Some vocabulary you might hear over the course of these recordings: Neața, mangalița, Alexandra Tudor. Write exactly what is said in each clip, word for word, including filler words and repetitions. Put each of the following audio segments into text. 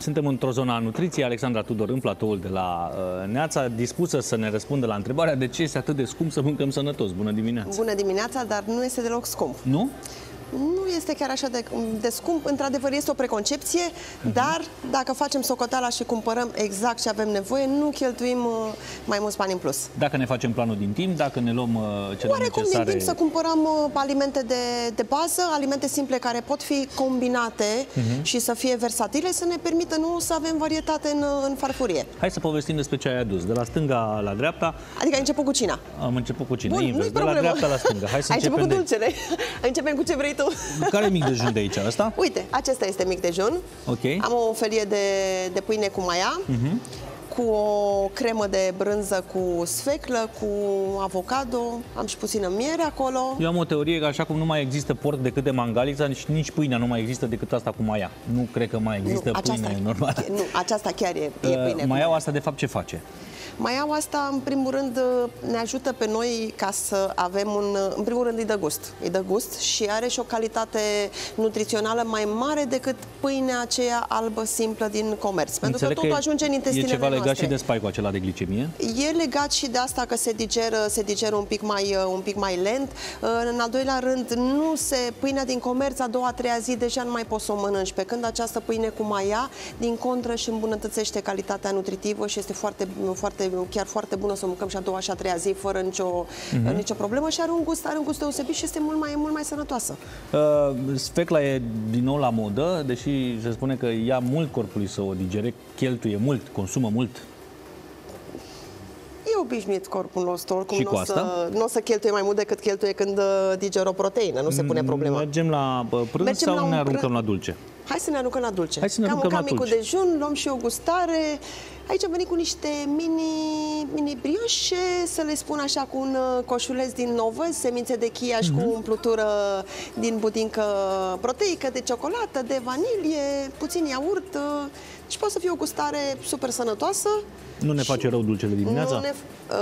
Suntem într-o zonă a nutriției, Alexandra Tudor, în platoul de la Neața, dispusă să ne răspundă la întrebarea de ce este atât de scump să mâncăm sănătos. Bună dimineața! Bună dimineața, dar nu este deloc scump. Nu? Nu este chiar așa de, de scump, într-adevăr este o preconcepție, uh-huh. dar dacă facem socoteala și cumpărăm exact ce avem nevoie, nu cheltuim mai mulți bani în plus. Dacă ne facem planul din timp, dacă ne luăm cele oarecum necesare... din timp să cumpărăm alimente de, de bază, alimente simple care pot fi combinate uh-huh. și să fie versatile, să ne permită nu să avem varietate în, în farfurie. Hai să povestim despre ce ai adus, de la stânga la dreapta. Adică ai început cu cina. Am început cu cina, Bun, invers, de la dreapta la stânga. Hai să ai început cu dulcele. Începem cu ce vrei. Care e mic dejun de aici? Asta? Uite, acesta este mic dejun. Okay. Am o felie de, de pâine cu maia, uh-huh. cu o cremă de brânză cu sfeclă, cu avocado, am și puțină miere acolo. Eu am o teorie că așa cum nu mai există porc decât de mangalița, nici pâinea nu mai există decât asta cu maia. Nu cred că mai există nu, pâine normală. Nu, aceasta chiar e, e pâine. Uh, maiaua asta de fapt ce face? Maiaua asta, în primul rând, ne ajută pe noi ca să avem un... În primul rând îi dă gust. Îi dă gust și are și o calitate nutrițională mai mare decât pâinea aceea albă, simplă din comerț. Pentru Înțeleg că totul că ajunge în intestinele noastre. E ceva legat și de spike-ul acela de glicemie? E legat și de asta că se digeră, se digeră un, pic mai, un pic mai lent. În al doilea rând, nu se, pâinea din comerț a doua, a treia zi deja nu mai poți să o mănânci. Pe când această pâine cu maia, din contră, și îmbunătățește calitatea nutritivă și este foarte, foarte chiar foarte bună să o mâncăm și a doua și a treia zi fără nicio, mm-hmm. nicio problemă și are un gust, are un gust deosebit și este mult mai, mult mai sănătoasă. Uh, sfecla e din nou la modă, deși se spune că ia mult corpului să o digere, cheltuie mult, consumă mult. E obișnuit corpul nostru, oricum nu o să, n-o să cheltuie mai mult decât cheltuie când digeră o proteină, nu se pune problema. Mergem la prânz Mergem sau la ne aruncăm prân... la dulce? Hai să ne aruncăm la dulce. Hai să ne aruncăm Cam, la dulce. Cam micul dejun, luăm și o gustare. Aici am venit cu niște mini, mini brioșe, să le spun așa, cu un coșuleț din ovăz, semințe de chia și mm-hmm. cu umplutură din budincă proteică, de ciocolată, de vanilie, puțin iaurt. Și poate să fie o gustare super sănătoasă. Nu ne face rău dulcele dimineața? Nu ne... uh,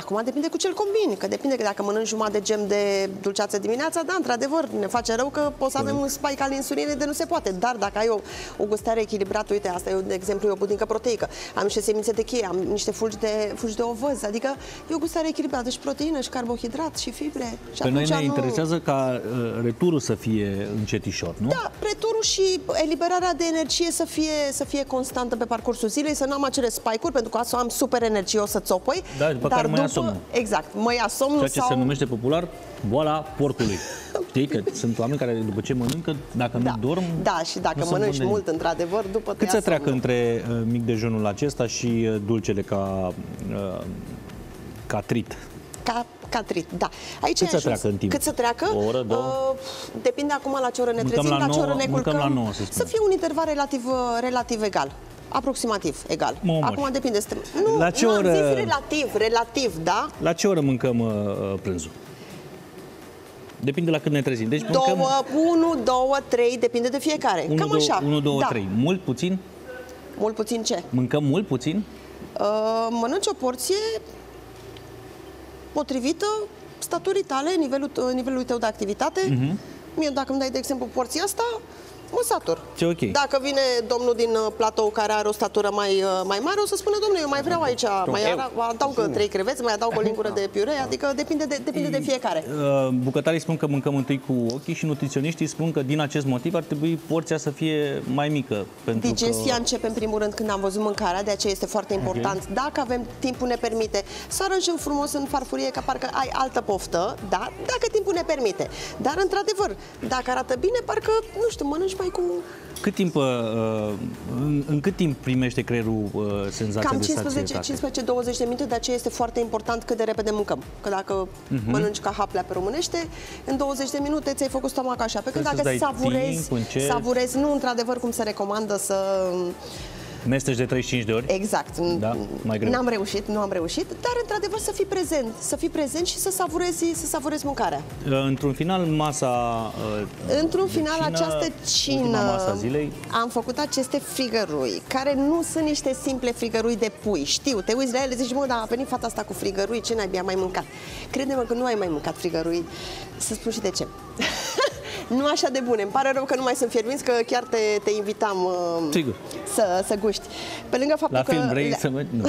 acum depinde cu ce-l combini, că depinde că dacă mănânci jumătate de gem de dulceață dimineața, da, într-adevăr, ne face rău că poți să avem un spike al insulinei de nu se poate, dar dacă ai o, o gustare echilibrată, uite, asta e, de exemplu, e o budincă proteică, am niște semințe de cheie, am niște fulgi de, fulgi de ovăz, adică e o gustare echilibrată și proteină și carbohidrat și fibre. Și pe noi ne nu... interesează ca uh, returul să fie încetișor, nu? Da, returul și eliberarea de energie să fie, să fie constantă pe parcursul zilei, să nu am acele spike pentru că asta am super energie, o să țopăi. Da, după dar care mă ia somnul. Exact, mă ia somnul. Ceea ce sau... se numește popular boala porcului. Știi că sunt oameni care după ce mănâncă, dacă da. nu dorm... Da, și dacă mănânci mult, mult într-adevăr, după Cât se treacă între uh, mic dejunul acesta și uh, dulcele ca, uh, ca trit? Ca... Catrit, da. Aici Cât să treacă în timp? Cât să treacă? O oră, două? Uh, depinde acum la ce oră ne trezim, la, la ce oră ne culcăm. La nouă, să, să fie un interval relativ, relativ egal. Aproximativ egal. Acum depinde. Nu, la ce oră... am zis relativ, relativ, da? La ce oră mâncăm uh, prânzul? Depinde la cât ne trezim. Deci mâncăm... unu, doi, trei, depinde de fiecare. unu, Cam două, așa. unu, doi, trei. Mult, puțin? Mult, puțin ce? Mâncăm mult, puțin? Uh, mănânci o porție potrivită staturii tale, nivelul, nivelului tău de activitate. Uh-huh. Mie, dacă îmi dai, de exemplu, porția asta... mă satur. Ce okay. Dacă vine domnul din platou care are o statură mai, mai mare, o să spune, domnule, eu mai vreau aici, mai adaug trei creveți, mai adaug o lingură de piure, adică depinde de, depinde de fiecare. Bucătarii spun că mâncăm întâi cu ochii și nutriționiștii spun că din acest motiv ar trebui porția să fie mai mică. Pentru Digestia că... începe în primul rând când am văzut mâncarea, de aceea este foarte important. Okay. Dacă avem timpul ne permite, să aranjăm frumos în farfurie, că parcă ai altă poftă, da? Dacă timpul ne permite. Dar, într-adevăr, dacă arată bine, parcă, nu știu, mănânci Cu... Cât timp, uh, în, în cât timp primește creierul uh, senzația de sațietate? Cam cincisprezece douăzeci de minute, de aceea este foarte important cât de repede mâncăm. Că dacă uh-huh. mănânci ca haplea pe românește, în douăzeci de minute ți-ai făcut stomac așa. Pe când dacă savurezi, timp, savurezi, nu într-adevăr cum se recomandă să... mesteci de treizeci și cinci de ori? Exact. Da, mai greu. N-am reușit, nu am reușit, dar într-adevăr să fii prezent, să fii prezent și să savurezi, să savurezi mâncarea. Într-un final, masa... Într-un final, cină, această cină... masa zilei. Am făcut aceste frigărui, care nu sunt niște simple frigărui de pui. Știu, te uiți la ele, zici, mă, dar a venit fata asta cu frigărui, ce n-ai mai mâncat? Crede-mă că nu ai mai mâncat frigărui. Să spun și de ce. nu așa de bune. Îmi pare rău că nu mai sunt fierbinți, că chiar te, te invitam uh, Sigur. Să, să guști. Pe lângă faptul la că... film vrei le... să mă... nu.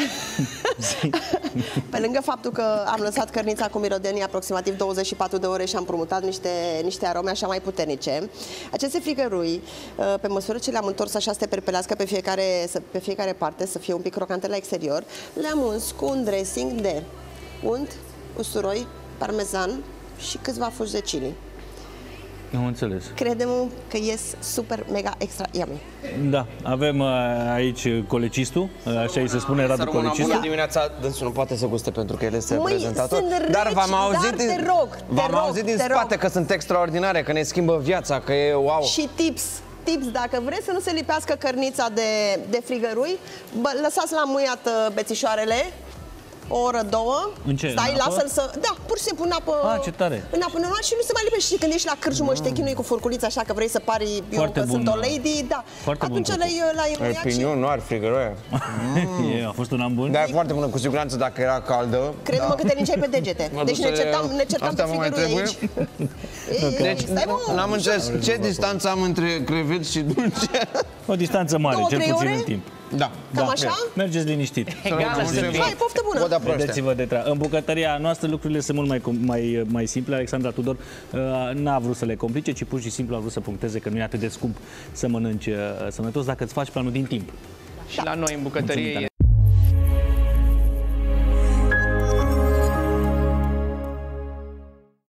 Pe lângă faptul că am lăsat cărnița cu mirodenii aproximativ douăzeci și patru de ore și am promutat niște, niște arome așa mai puternice, aceste frigărui, uh, pe măsură ce le-am întors așa să te perpelească pe fiecare, să, pe fiecare parte, să fie un pic crocante la exterior, le-am uns cu un dressing de unt, usturoi, parmezan și câțiva fulgi de chili. Am înțeles. Crede-mă că ies super, mega, extra yummy. Da, avem aici colecistul, așa îi se spune, Radu Colecistul. Bună dimineața, dânsul nu poate să guste pentru că el este Măi, prezentator. Dar v-am auzit, dar te rog, te rog, auzit din te spate rog. Că sunt extraordinare, că ne schimbă viața, că e wow. Și tips. Tips, dacă vreți să nu se lipească cărnița de, de frigărui, bă, lăsați la muiat bețișoarele o oră, două, stai, lasă-l să... Da, pur și simplu în apă... A, ce tare! În apă normal și nu se mai lipește. Și când ești la cârciumă și te chinui cu furculița așa că vrei să pari eu că sunt o lady, da. Atunci le-ai muiat și... nu ar frigăroia. A fost un an bun. Da, e foarte bună, cu siguranță, dacă era caldă. Crede-mă că te linceai pe degete. Deci ne certam pe frigăruie aici. Deci, n-am înțeles ce distanță am între creveți și dulce. O distanță mare, cel puțin în timp. Da, cam da, așa? Mergeți liniștit. Hai, poftă bună! Vedeți-vă de treabă. În bucătăria noastră lucrurile sunt mult mai, mai, mai simple. Alexandra Tudor uh, n-a vrut să le complice, ci pur și simplu a vrut să puncteze că nu e atât de scump să mănânci uh, sănătos dacă îți faci planul din timp. Și da. La noi în bucătărie